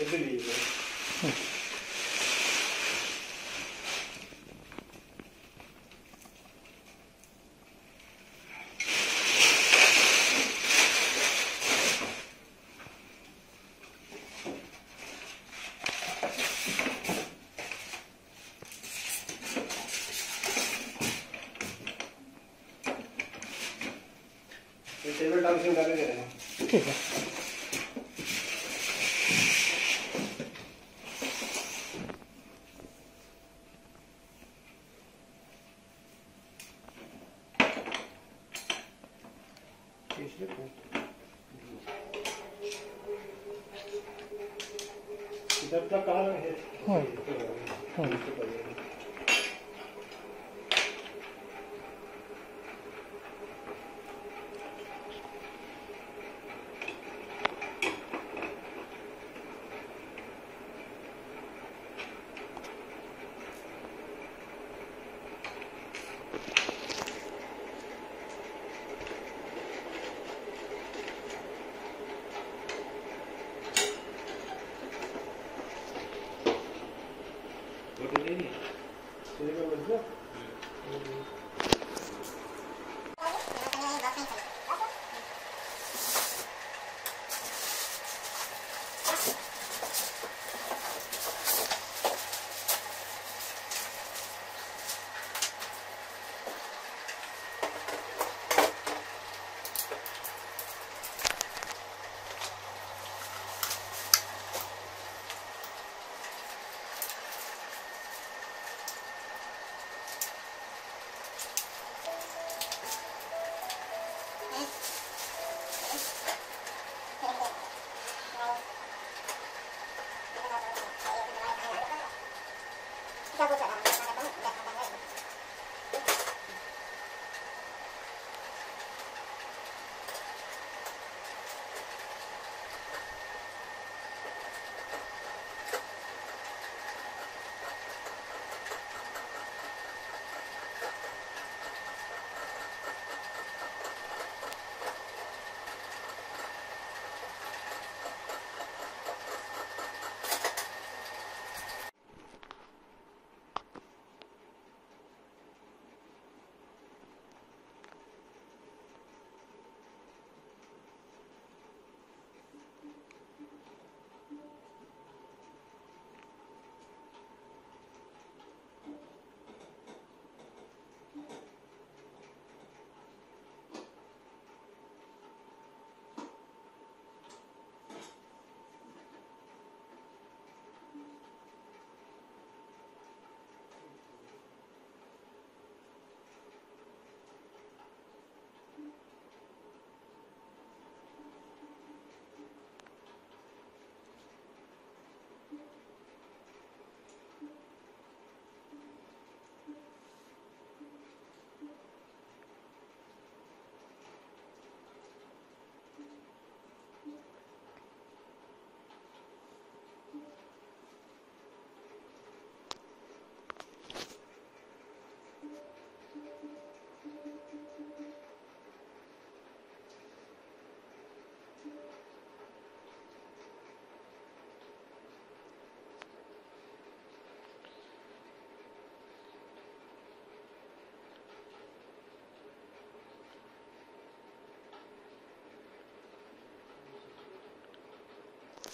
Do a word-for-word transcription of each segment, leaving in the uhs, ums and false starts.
It's an easy one. Table top से उठा के दे रहे हैं। ठीक है। इधर तक कहाँ है? हाँ। हाँ।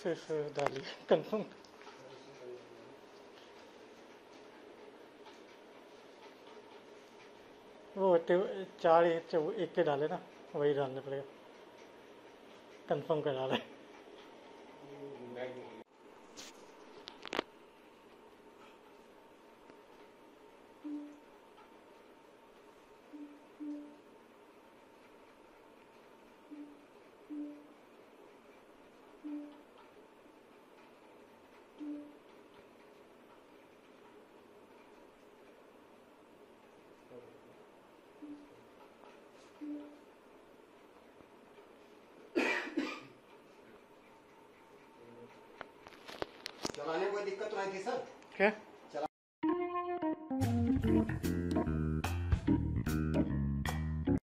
फिर फिर डालिए कंफर्म वो चार एक एक के डाले ना वही डालने पड़ेगा कंफर्म कर डाले चलाने में कोई दिक्कत नहीं थी सर क्या